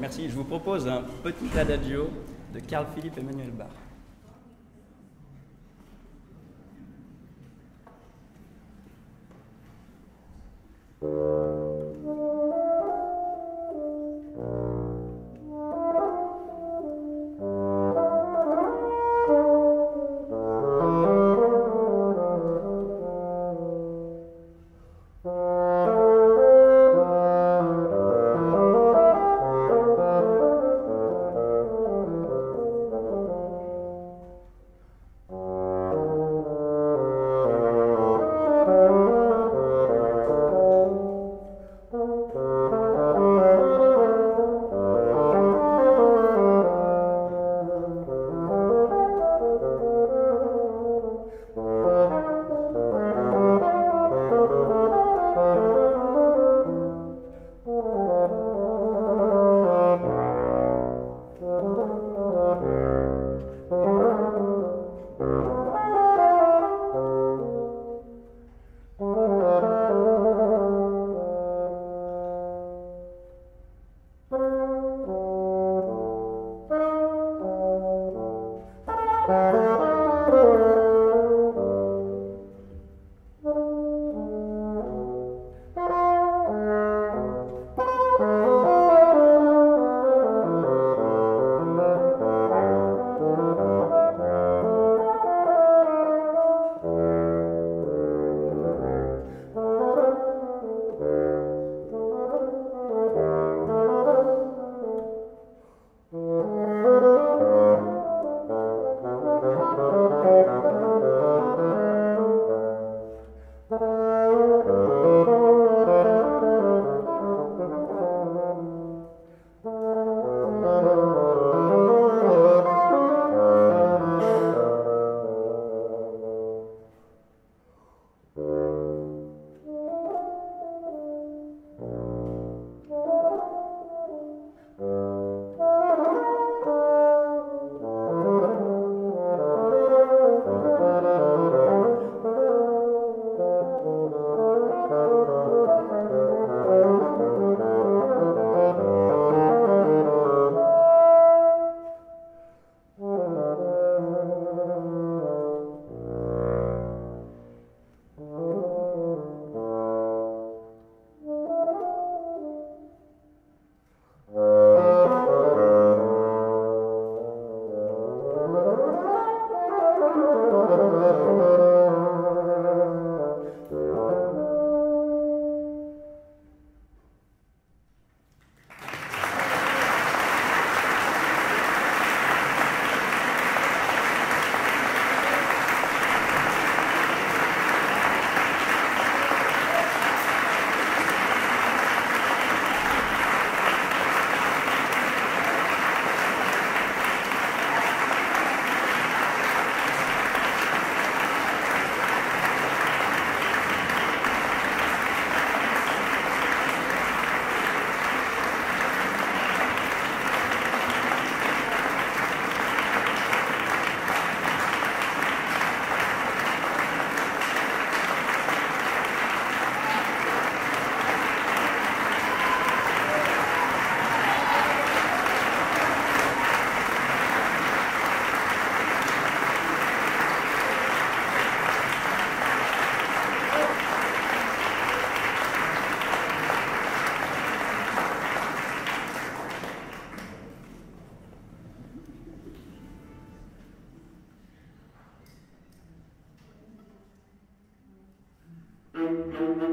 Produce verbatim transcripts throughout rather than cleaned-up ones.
Merci, je vous propose un petit adagio de Carl-Philippe Emmanuel Bach. Oh, Thank you.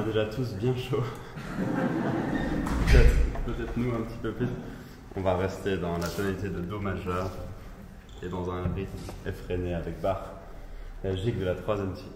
a déjà tous bien chaud. Peut-être peut-être nous un petit peu plus. On va rester dans la tonalité de Do majeur et dans un rythme effréné avec Bach, la gigue de la troisième scie.